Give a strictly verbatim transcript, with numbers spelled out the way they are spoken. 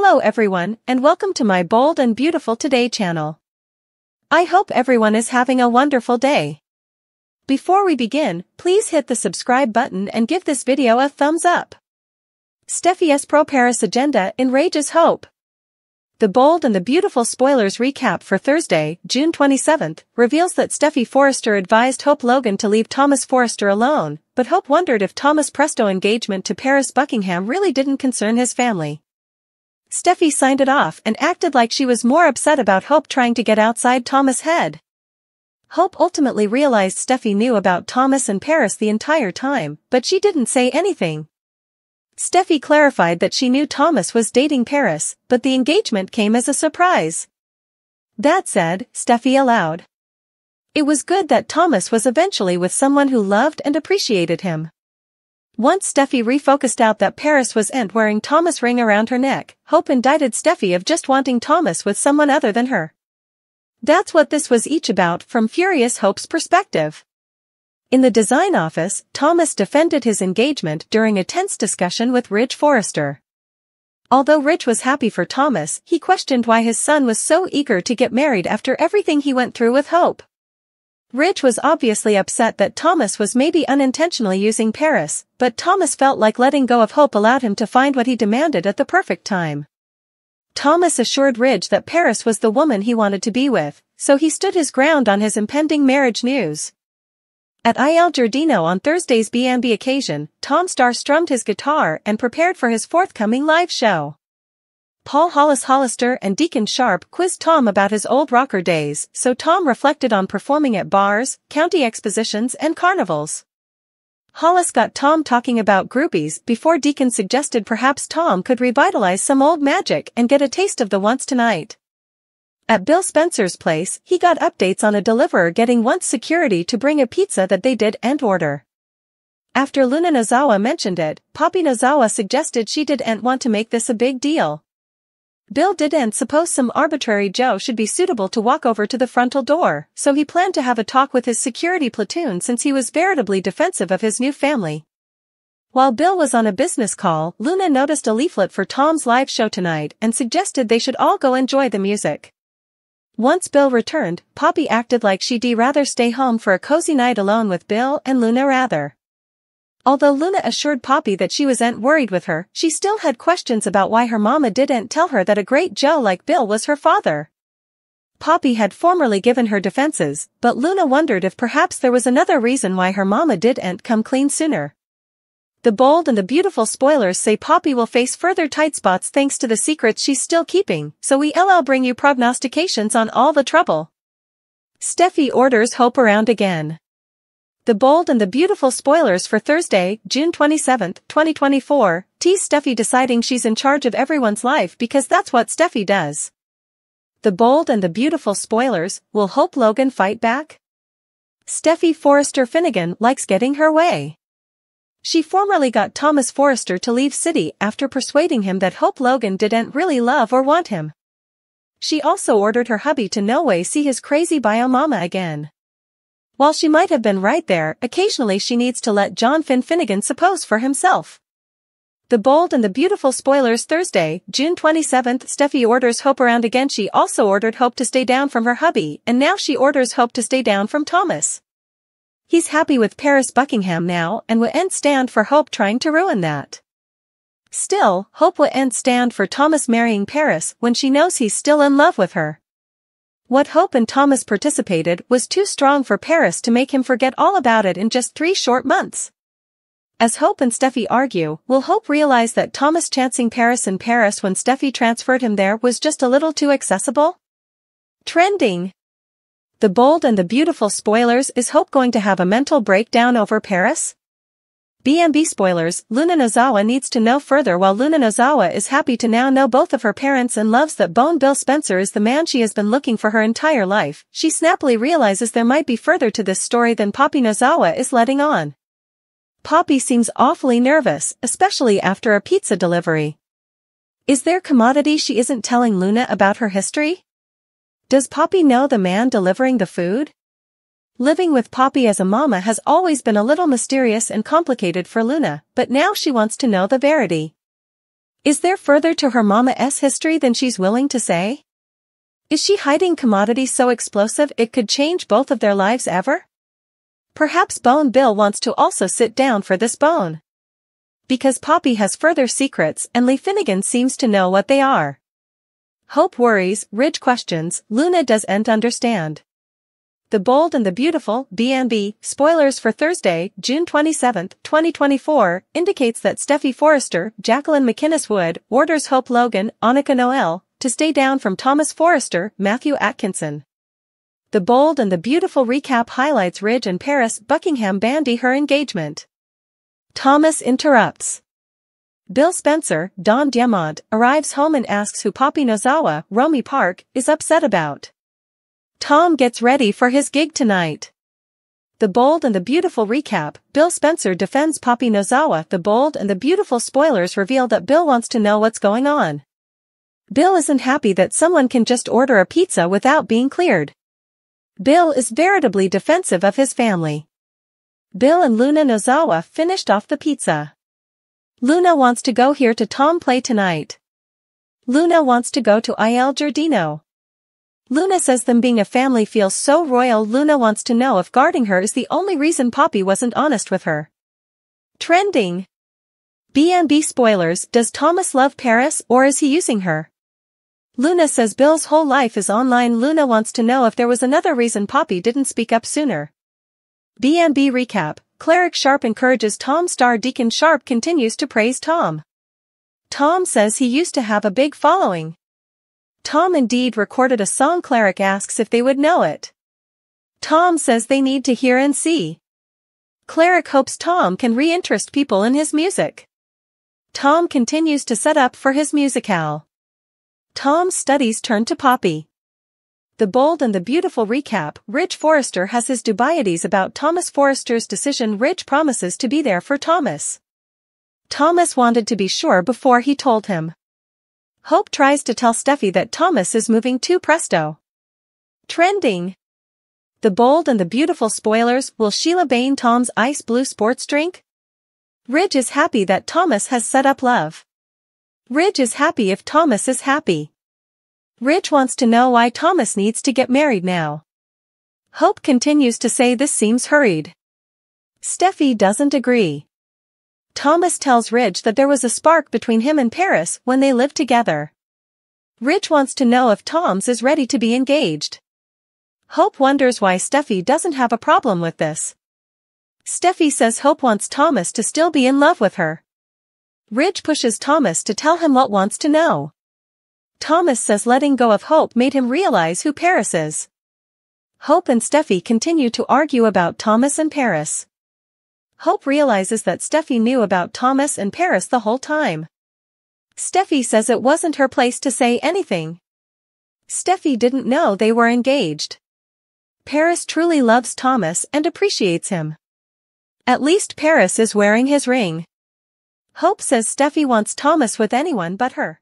Hello everyone and welcome to my Bold and Beautiful Today channel. I hope everyone is having a wonderful day. Before we begin, please hit the subscribe button and give this video a thumbs up. Steffy's pro-Paris agenda enrages Hope. The Bold and the Beautiful spoilers recap for Thursday, June twenty-seventh, reveals that Steffy Forrester advised Hope Logan to leave Thomas Forrester alone, but Hope wondered if Thomas' presto engagement to Paris Buckingham really didn't concern his family. Steffy signed it off and acted like she was more upset about Hope trying to get outside Thomas' head. Hope ultimately realized Steffy knew about Thomas and Paris the entire time, but she didn't say anything. Steffy clarified that she knew Thomas was dating Paris, but the engagement came as a surprise. That said, Steffy allowed. It was good that Thomas was eventually with someone who loved and appreciated him. Once Steffy refocused out that Paris was aunt wearing Thomas' ring around her neck, Hope indicted Steffy of just wanting Thomas with someone other than her. That's what this was each about from Furious Hope's perspective. In the design office, Thomas defended his engagement during a tense discussion with Ridge Forrester. Although Ridge was happy for Thomas, he questioned why his son was so eager to get married after everything he went through with Hope. Ridge was obviously upset that Thomas was maybe unintentionally using Paris, but Thomas felt like letting go of Hope allowed him to find what he demanded at the perfect time. Thomas assured Ridge that Paris was the woman he wanted to be with, so he stood his ground on his impending marriage news. At Il Giardino on Thursday's B and B occasion, Tom Starr strummed his guitar and prepared for his forthcoming live show. Paul Hollis Hollister and Deacon Sharpe quizzed Tom about his old rocker days, so Tom reflected on performing at bars, county expositions and carnivals. Hollis got Tom talking about groupies before Deacon suggested perhaps Tom could revitalize some old magic and get a taste of the once tonight. At Bill Spencer's place, he got updates on a deliverer getting once security to bring a pizza that they did and order. After Luna Nozawa mentioned it, Poppy Nozawa suggested she didn't want to make this a big deal. Bill didn't suppose some arbitrary Joe should be suitable to walk over to the frontal door, so he planned to have a talk with his security platoon since he was veritably defensive of his new family. While Bill was on a business call, Luna noticed a leaflet for Tom's live show tonight and suggested they should all go enjoy the music. Once Bill returned, Poppy acted like she'd rather stay home for a cozy night alone with Bill and Luna rather. Although Luna assured Poppy that she wasn't worried with her, she still had questions about why her mama didn't tell her that a great Joe like Bill was her father. Poppy had formerly given her defenses, but Luna wondered if perhaps there was another reason why her mama didn't come clean sooner. The Bold and the Beautiful spoilers say Poppy will face further tight spots thanks to the secrets she's still keeping, so we'll bring you prognostications on all the trouble. Steffy orders Hope around again. The Bold and the Beautiful spoilers for Thursday, June twenty-seventh, twenty twenty-four, tease Steffy deciding she's in charge of everyone's life because that's what Steffy does. The Bold and the Beautiful spoilers, will Hope Logan fight back? Steffy Forrester Finnegan likes getting her way. She formerly got Thomas Forrester to leave city after persuading him that Hope Logan didn't really love or want him. She also ordered her hubby to no way see his crazy bio mama again. While she might have been right there, occasionally she needs to let John Finn Finnegan suppose for himself. The Bold and the Beautiful spoilers Thursday, June twenty-seventh, Steffy orders Hope around again. She also ordered Hope to stay down from her hubby, and now she orders Hope to stay down from Thomas. He's happy with Paris Buckingham now and wouldn't stand for Hope trying to ruin that. Still, Hope wouldn't stand for Thomas marrying Paris when she knows he's still in love with her. What Hope and Thomas participated was too strong for Paris to make him forget all about it in just three short months. As Hope and Steffy argue, will Hope realize that Thomas chancing Paris in Paris when Steffy transferred him there was just a little too accessible? Trending. The Bold and the Beautiful spoilers, is Hope going to have a mental breakdown over Paris? B and B spoilers, Luna Nozawa needs to know further. While Luna Nozawa is happy to now know both of her parents and loves that Bone Bill Spencer is the man she has been looking for her entire life, she snappily realizes there might be further to this story than Poppy Nozawa is letting on. Poppy seems awfully nervous, especially after a pizza delivery. Is there commodity she isn't telling Luna about her history? Does Poppy know the man delivering the food? Living with Poppy as a mama has always been a little mysterious and complicated for Luna, but now she wants to know the verity. Is there further to her mama's history than she's willing to say? Is she hiding commodities so explosive it could change both of their lives ever? Perhaps Bone Bill wants to also sit down for this bone. Because Poppy has further secrets and Li Finnegan seems to know what they are. Hope worries, Ridge questions, Luna doesn't understand. The Bold and the Beautiful, B and B, spoilers for Thursday, June twenty-seventh, twenty twenty-four, indicates that Steffy Forrester, Jacqueline McInnes-Wood, orders Hope Logan, Annika Noel, to stay down from Thomas Forrester, Matthew Atkinson. The Bold and the Beautiful recap highlights Ridge and Paris Buckingham bandy her engagement. Thomas interrupts. Bill Spencer, Don Diamant, arrives home and asks who Poppy Nozawa, Romy Park, is upset about. Tom gets ready for his gig tonight. The Bold and the Beautiful recap, Bill Spencer defends Poppy Nozawa. The Bold and the Beautiful spoilers reveal that Bill wants to know what's going on. Bill isn't happy that someone can just order a pizza without being cleared. Bill is veritably defensive of his family. Bill and Luna Nozawa finished off the pizza. Luna wants to go here to Tom play tonight. Luna wants to go to Il Giardino. Luna says them being a family feels so royal. Luna wants to know if guarding her is the only reason Poppy wasn't honest with her. Trending. B and B spoilers, does Thomas love Paris or is he using her? Luna says Bill's whole life is online. Luna wants to know if there was another reason Poppy didn't speak up sooner. B and B recap, Cleric Sharpe encourages Tom Starr. Deacon Sharpe continues to praise Tom. Tom says he used to have a big following. Tom indeed recorded a song. Cleric asks if they would know it. Tom says they need to hear and see. Cleric hopes Tom can reinterest people in his music. Tom continues to set up for his musicale. Tom's studies turn to Poppy. The Bold and the Beautiful recap, Ridge Forrester has his dubities about Thomas Forrester's decision. Ridge promises to be there for Thomas. Thomas wanted to be sure before he told him. Hope tries to tell Steffy that Thomas is moving too presto. Trending. The Bold and the Beautiful spoilers, will Sheila Bain Tom's ice blue sports drink? Ridge is happy that Thomas has set up love. Ridge is happy if Thomas is happy. Ridge wants to know why Thomas needs to get married now. Hope continues to say this seems hurried. Steffy doesn't agree. Thomas tells Ridge that there was a spark between him and Paris when they lived together. Ridge wants to know if Tom's is ready to be engaged. Hope wonders why Steffy doesn't have a problem with this. Steffy says Hope wants Thomas to still be in love with her. Ridge pushes Thomas to tell him what wants to know. Thomas says letting go of Hope made him realize who Paris is. Hope and Steffy continue to argue about Thomas and Paris. Hope realizes that Steffy knew about Thomas and Paris the whole time. Steffy says it wasn't her place to say anything. Steffy didn't know they were engaged. Paris truly loves Thomas and appreciates him. At least Paris is wearing his ring. Hope says Steffy wants Thomas with anyone but her.